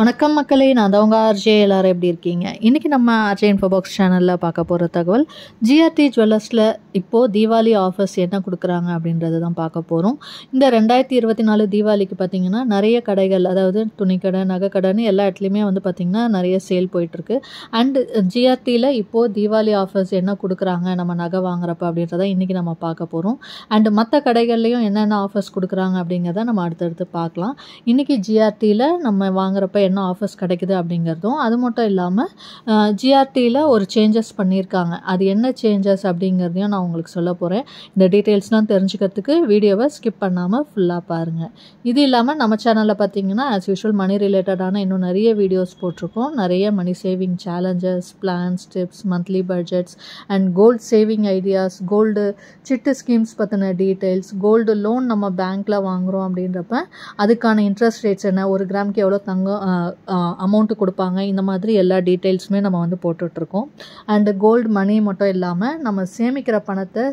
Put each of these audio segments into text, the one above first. வணக்கம் மக்களே, நான் தான் உங்கள் ஆர்ஜே. எல்லாரும் எப்படி இருக்கீங்க? இன்றைக்கி நம்ம ஆர்ஜே இன்ஃபோ பாக்ஸ் சேனலில் பார்க்க போகிற தகவல், ஜிஆர்டி ஜுவல்லர்ஸில் இப்போது தீபாவளி ஆஃபர்ஸ் என்ன கொடுக்குறாங்க அப்படின்றது தான் பார்க்க போகிறோம். இந்த 2024 தீபாவளிக்கு பார்த்திங்கன்னா நிறைய கடைகள், அதாவது துணிக்கடை, நகைக்கடைன்னு எல்லா இடத்துலையுமே வந்து பார்த்திங்கன்னா நிறைய சேல் போயிட்டுருக்கு. அண்டு ஜிஆர்டியில் இப்போது தீபாவளி ஆஃபர்ஸ் என்ன கொடுக்குறாங்க நம்ம நகை வாங்குறப்ப அப்படின்றத இன்றைக்கி நம்ம பார்க்க போகிறோம். அண்டு மற்ற கடைகள்லையும் என்னென்ன ஆஃபர்ஸ் கொடுக்குறாங்க அப்படிங்கிறத நம்ம அடுத்தடுத்து பார்க்கலாம். இன்றைக்கி ஜிஆர்டியில் நம்ம வாங்குறப்ப என்ன ஆஃபர்ஸ் கிடைக்குது அப்படிங்கிறதும், அது மட்டும் இல்லாமல் ஜிஆர்டியில் ஒரு சேஞ்சஸ் பண்ணியிருக்காங்க, அது என்ன சேஞ்சஸ் அப்படிங்கிறதையும் நான் உங்களுக்கு சொல்ல போகிறேன். இந்த டீட்டெயில்ஸ்லாம் தெரிஞ்சுக்கிறதுக்கு வீடியோவை ஸ்கிப் பண்ணாமல் ஃபுல்லாக பாருங்கள். இது இல்லாமல் நம்ம சேனலில் பார்த்தீங்கன்னா ஆஸ் யூஷுவல் மணி ரிலேட்டடான இன்னும் நிறைய வீடியோஸ் போட்டிருக்கோம். நிறைய money saving challenges, plans, tips, monthly budgets and gold saving ideas, gold chit schemes பற்றின டீட்டெயில்ஸ், கோல்டு லோன் நம்ம பேங்க்கில் வாங்குகிறோம் அப்படின்றப்ப அதுக்கான இன்ட்ரெஸ்ட் ரேட்ஸ் என்ன, ஒரு கிராமுக்கு எவ்வளோ தங்கம் அமௌண்ட்டு கொடுப்பாங்க, இந்த மாதிரி எல்லா டீட்டெயில்ஸுமே நம்ம வந்து போட்டுட்ருக்கோம். அண்டு கோல்டு மணி மட்டும் இல்லாமல் நம்ம சேமிக்கிற பணத்தை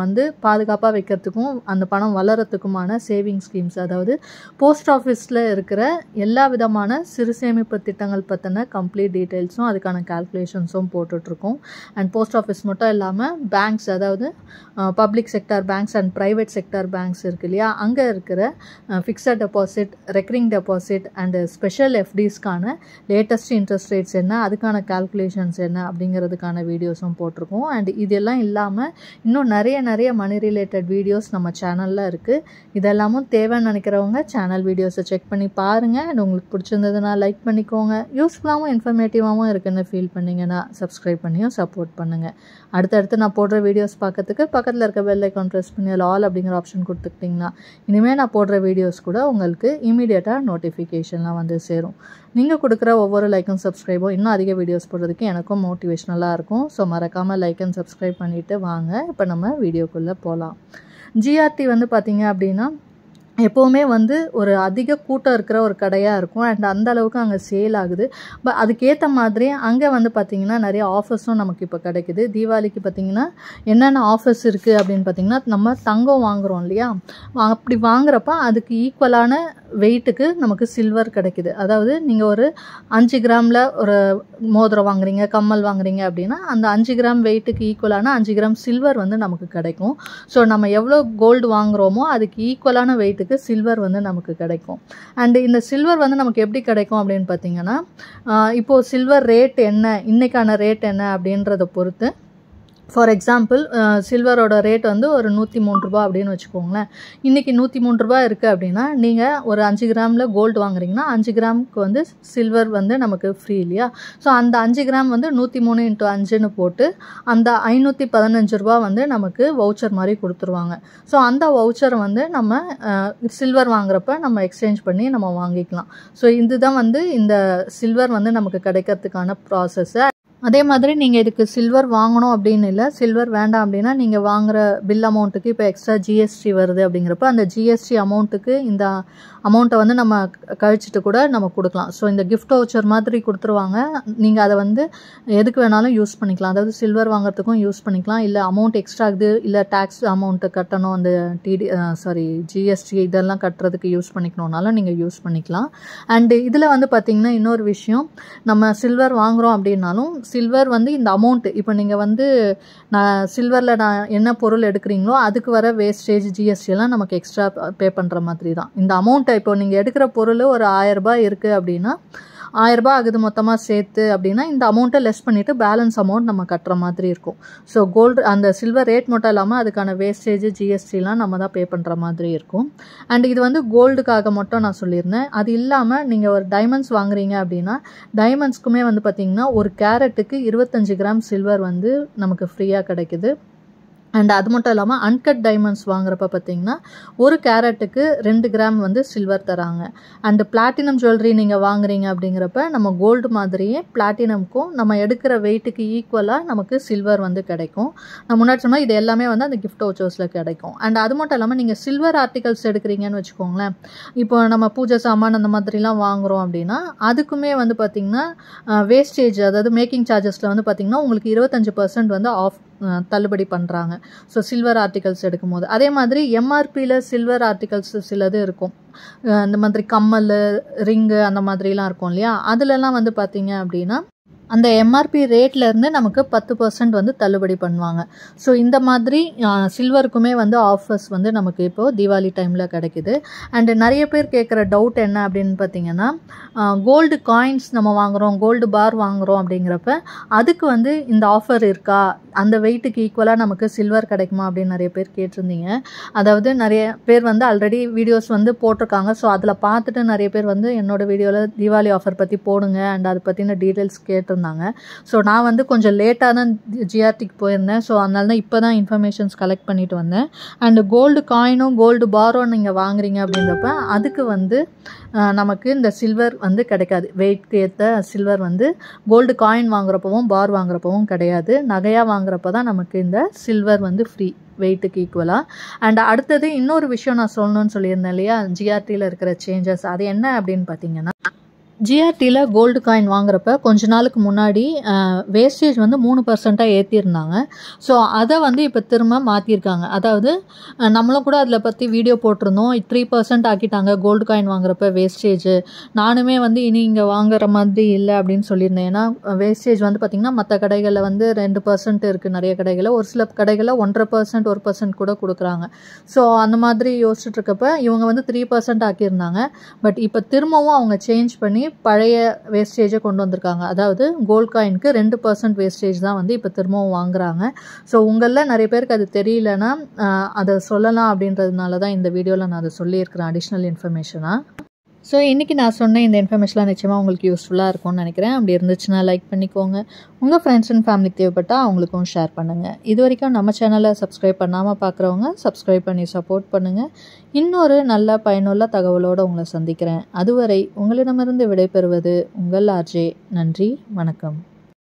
வந்து பாதுகாப்பாக வைக்கிறதுக்கும் அந்த பணம் வளரத்துக்குமான சேவிங் ஸ்கீம்ஸ், அதாவது போஸ்ட் ஆஃபீஸில் இருக்கிற எல்லா விதமான சிறு சேமிப்பு திட்டங்கள் பற்றின கம்ப்ளீட் டீட்டெயில்ஸும் அதுக்கான கால்குலேஷன்ஸும் போட்டுட்ருக்கோம். அண்ட் போஸ்ட் ஆஃபீஸ் மட்டும் இல்லாமல் பேங்க்ஸ், அதாவது public sector banks and private sector banks இருக்குது இல்லையா, அங்கே இருக்கிற fixed deposit, recurring deposit and special FDஸ்க்கான லேட்டஸ்ட் இன்ட்ரெஸ்ட் ரேட்ஸ் என்ன, அதுக்கான கால்குலேஷன்ஸ் என்ன அப்படிங்கிறதுக்கான வீடியோஸும் போட்டிருக்கோம். அண்ட் இதெல்லாம் இல்லாமல் இன்னும் நிறைய மணி ரிலேட்டட் வீடியோஸ் நம்ம சேனலில் இருக்குது. இதெல்லாமும் தேவைன்னு நினைக்கிறவங்க சேனல் வீடியோஸை செக் பண்ணி பாருங்கள். அண்ட் உங்களுக்கு பிடிச்சிருந்ததுன்னா லைக் பண்ணிக்கோங்க. யூஸ்ஃபுல்லாகவும் இன்ஃபர்மேட்டிவாகவும் இருக்குதுன்னு ஃபீல் பண்ணிங்கன்னா சப்ஸ்கிரைப் பண்ணியும் சப்போர்ட் பண்ணுங்கள். அடுத்தடுத்து நான் போடுற வீடியோஸ் பார்க்கறதுக்கு பக்கத்தில் இருக்க பெல் ஐக்கான் ப்ரெஸ் பண்ணி ஆல் அப்படிங்கிற ஆப்ஷன் கொடுத்துக்கிட்டிங்கன்னா இனிமேல் நான் போடுற வீடியோஸ் கூட உங்களுக்கு இமீடியட்டாக நோட்டிஃபிகேஷன்லாம் வந்து சேரும். நீங்கள் கொடுக்குற ஒவ்வொரு லைக்கும் சப்ஸ்கிரைபும் இன்னும் அதிக வீடியோஸ் போடுறதுக்கு எனக்கும் மோட்டிவேஷனலாக இருக்கும். ஸோ மறக்காமல் லைக் அண்ட் சப்ஸ்கிரைப் பண்ணிவிட்டு வாங்க. இப்போ நம்ம வீடியோக்குள்ளே போகலாம். ஜிஆர்டி வந்து பார்த்திங்க அப்படின்னா எப்போவுமே வந்து ஒரு அதிக கூட்டம் இருக்கிற ஒரு கடையாக இருக்கும். அண்ட் அந்தளவுக்கு அங்கே சேல் ஆகுது. பட் அதுக்கேற்ற மாதிரி அங்கே வந்து பார்த்திங்கன்னா நிறைய ஆஃபர்ஸும் நமக்கு இப்போ கிடைக்குது. தீபாவளிக்கு பார்த்திங்கன்னா என்னென்ன ஆஃபர்ஸ் இருக்குது அப்படின்னு பார்த்திங்கன்னா, நம்ம தங்கம் வாங்குகிறோம் இல்லையா, அப்படி வாங்குறப்ப அதுக்கு ஈக்குவலான வெயிட்டுக்கு நமக்கு சில்வர் கிடைக்குது. அதாவது நீங்கள் ஒரு 5 கிராமில் ஒரு மோதிரம் வாங்குறீங்க, கம்மல் வாங்குறீங்க அப்படின்னா அந்த 5 கிராம் வெயிட்டுக்கு ஈக்குவலான 5 கிராம் சில்வர் வந்து நமக்கு கிடைக்கும். ஸோ நம்ம எவ்வளோ கோல்டு வாங்குகிறோமோ அதுக்கு ஈக்குவலான வெயிட்டுக்கு சில்வர் வந்து நமக்கு கிடைக்கும். அண்ட் இந்த சில்வர் வந்து நமக்கு எப்படி கிடைக்கும் அப்படின்னு பார்த்தீங்கன்னா, இப்போது சில்வர் ரேட் என்ன, இன்றைக்கான ரேட் என்ன அப்படின்றத பொறுத்து, ஃபார் எக்ஸாம்பிள் சில்வரோட ரேட் வந்து ஒரு 103 ரூபா அப்படின்னு வச்சுக்கோங்களேன். இன்றைக்கி 103 ரூபா இருக்குது அப்படின்னா, நீங்கள் ஒரு 5 கிராமில் கோல்டு வாங்குறீங்கன்னா 5 கிராமுக்கு வந்து சில்வர் வந்து நமக்கு ஃப்ரீ இல்லையா. ஸோ அந்த 5 கிராம் வந்து 103 × 5ன்னு போட்டு அந்த 515 ரூபா வந்து நமக்கு வவுச்சர் மாதிரி கொடுத்துருவாங்க. ஸோ அந்த வவுச்சர் வந்து நம்ம சில்வர் வாங்குறப்ப நம்ம எக்ஸ்சேஞ்ச் பண்ணி நம்ம வாங்கிக்கலாம். ஸோ இதுதான் வந்து இந்த சில்வர் வந்து நமக்கு கிடைக்கிறதுக்கான ப்ராசஸ்ஸு. அதே மாதிரி நீங்கள் இதுக்கு சில்வர் வாங்கணும் அப்படின்னு இல்லை, சில்வர் வேண்டாம் அப்படின்னா நீங்கள் வாங்குகிற பில் அமௌண்ட்டுக்கு இப்போ எக்ஸ்ட்ரா ஜிஎஸ்டி வருது அப்படிங்கிறப்ப அந்த ஜிஎஸ்டி அமௌண்ட்டுக்கு இந்த அமௌண்ட்டை வந்து நம்ம கழிச்சிட்டு கூட நம்ம கொடுக்கலாம். ஸோ இந்த கிஃப்ட் வவுச்சர் மாதிரி கொடுத்துருவாங்க. நீங்கள் அதை வந்து எதுக்கு வேணாலும் யூஸ் பண்ணிக்கலாம். அதாவது சில்வர் வாங்குறதுக்கும் யூஸ் பண்ணிக்கலாம், இல்லை அமௌண்ட் எக்ஸ்ட்ரா ஆகுது, இல்லை டேக்ஸ் அமௌண்ட்டு கட்டணும், அந்த ஜிஎஸ்டி இதெல்லாம் கட்டுறதுக்கு யூஸ் பண்ணிக்கணுன்னாலும் நீங்கள் யூஸ் பண்ணிக்கலாம். அண்டு இதில் வந்து பார்த்திங்கன்னா இன்னொரு விஷயம், நம்ம சில்வர் வாங்குகிறோம் அப்படின்னாலும் சில்வர் வந்து இந்த அமௌண்ட்டு, இப்போ நீங்கள் வந்து சில்வரில் என்ன பொருள் எடுக்கிறீங்களோ அதுக்கு வர வேஸ்டேஜ் ஜிஎஸ்டிலாம் நமக்கு எக்ஸ்ட்ரா பே பண்ணுற மாதிரி தான் இந்த அமௌண்ட்டை. இப்போ நீங்கள் எடுக்கிற பொருள் ஒரு 1000 ரூபா இருக்குது அப்படின்னா, 1000 ரூபா ஆகுது மொத்தமாக சேர்த்து அப்படின்னா இந்த அமௌண்ட்டை லெஸ் பண்ணிவிட்டு பேலன்ஸ் அமௌண்ட் நம்ம கட்டுற மாதிரி இருக்கும். ஸோ கோல்டு அந்த சில்வர் ரேட் மட்டும் இல்லாமல் அதுக்கான வேஸ்டேஜ் ஜிஎஸ்டிலாம் நம்ம தான் பே பண்ணுற மாதிரி இருக்கும். அண்ட் இது வந்து கோல்டுக்காக மட்டும் நான் சொல்லியிருந்தேன். அது இல்லாமல் நீங்கள் ஒரு டைமண்ட்ஸ் வாங்குறீங்க அப்படின்னா டைமண்ட்ஸ்க்குமே வந்து பார்த்திங்கன்னா ஒரு கேரட்டுக்கு 25 கிராம் சில்வர் வந்து நமக்கு ஃப்ரீயாக கிடைக்குது. அண்ட் அது மட்டும் இல்லாமல் அன்கட் டைமண்ட்ஸ் வாங்குறப்ப பார்த்திங்கன்னா ஒரு கேரட்டுக்கு 2 கிராம் வந்து சில்வர் தராங்க. அண்டு பிளாட்டினம் ஜுவல்லரி நீங்கள் வாங்குறீங்க அப்படிங்கிறப்ப நம்ம கோல்டு மாதிரியே பிளாட்டினம்க்கும் நம்ம எடுக்கிற வெயிட்டுக்கு ஈக்குவலாக நமக்கு சில்வர் வந்து கிடைக்கும். நம்ம முன்னாடி சொன்னால் இது எல்லாமே வந்து அந்த கிஃப்ட் வவுச்சர்ஸில் கிடைக்கும். அண்ட் அது மட்டும் இல்லாமல் நீங்கள் சில்வர் ஆர்டிகல்ஸ் எடுக்கிறீங்கன்னு வச்சுக்கோங்களேன், இப்போ நம்ம பூஜை சாமான் அந்த மாதிரிலாம் வாங்குகிறோம் அப்படின்னா அதுக்குமே வந்து பார்த்திங்கன்னா வேஸ்டேஜ், அதாவது மேக்கிங் சார்ஜஸில் வந்து பார்த்திங்கன்னா உங்களுக்கு 25% வந்து ஆஃப் தள்ளுபடி பண்றாங்க சோ சில்வர் ஆர்டிகல்ஸ் எடுக்கும்போது அதே மாதிரி MRP ல சில்வர் ஆர்டிகல்ஸ் சிலது இருக்கும் அந்த மாதிரி கம்மல் ரிங் அந்த மாதிரிலாம் இருக்கும் இல்லையா அதெல்லாம் வந்து பாத்தீங்க அப்படினா அந்த MRP rate la irundhu namakku 10% vandu thallubadi pannuvaanga so indha madri silver kume vandu offers vandu namakku ipo Diwali time la kedaikudhu and nariya per kekra doubt enna appdin pathina gold coins nama vaangrom gold bar vaangrom abdingrappa adukku vandu indha offer irka andha weight ku equal ah namakku silver kedaikuma appdin nariya per ketrundinga adavadhu nariya per vandu already videos vandu potrukanga so adula paathittu nariya per vandu ennoda video la Diwali offer pathi podunga and adu pathina details ketru So now and the conja late on GRT poena, so another informations collect panit on there and gold coin or gold bar on a wangring up in the pa Adaka one the Namakin the silver and the Kadaka weight the silver one the gold coin wangrapom bar wangrapom kadayade Nagaya wangrapada Namakin the silver one the free. Weight equal and அடுத்தது இன்னொரு விஷயம் நான் சொல்லணும்னு சொல்லியிருந்தேன் இல்லையா GRT ல இருக்கிற changes அது என்ன அப்படினு பாத்தீங்கன்னா GRT la gold coin vaangrappa konja naalukku munadi wastage vandu 3% ஏத்தி இருந்தாங்க சோ அத வந்து இப்ப திரும்ப மாத்தி இருக்காங்க அதாவது நம்மளும் கூட ಅದல பத்தி வீடியோ போட்டுறோம் 3% ஆக்கிட்டாங்க gold coin vaangrappa wastage நானுமே வந்து இனி இங்க வாங்குற மாதிரி இல்ல அப்படினு சொல்லிருந்தேன் ஏனா wastage வந்து பாத்தீங்கன்னா மத்த கடைகள்ல வந்து 2% இருக்கு நிறைய கடைகள்ல ஒரு சில கடைகள்ல 1.5% 1% கூட கொடுக்கறாங்க சோ அந்த மாதிரி யோசிச்சிட்டு இருக்கப்ப இவங்க வந்து 3% ஆக்கி இருந்தாங்க பட் இப்ப திரும்பவும் அவங்க சேஞ்ச் பண்ணி பழைய வேஸ்டேஜை கொண்டு வந்திருக்காங்க அதாவது கோல்ட் காயினுக்கு 2% வேஸ்டேஜ் தான் வந்து இப்ப திரும்பவும் வாங்குறாங்க சோ உங்கள நிறைய பேருக்கு அது தெரியலனா அத சொல்லலாம் அப்படின்றதனால தான் இந்த வீடியோல நான் அத சொல்லி இருக்கேன் அடிஷனல் இன்ஃபர்மேஷனா சோ இன்னைக்கு நான் சொன்ன இந்த இன்ஃபர்மேஷன்லாம் நிச்சயமா உங்களுக்கு யூஸ்ஃபுல்லா இருக்கும்னு நினைக்கிறேன் அப்படி இருந்துச்சுனா லைக் பண்ணிக்கோங்க உங்க फ्रेंड्स and family தேவைப்பட்டா அவங்களுக்கும் ஷேர் பண்ணுங்க இதுவரைக்கும் நம்ம சேனலை சப்ஸ்கிரைப் பண்ணாம பார்க்கறவங்க சப்ஸ்கிரைப் பண்ணி சப்போர்ட் பண்ணுங்க இன்னொரு நல்ல பயனுள்ள தகவலோட உங்களை சந்திக்கிறேன் அதுவரை உங்களிடமிருந்து விடைபெறுவது உங்கள் RJ நன்றி வணக்கம்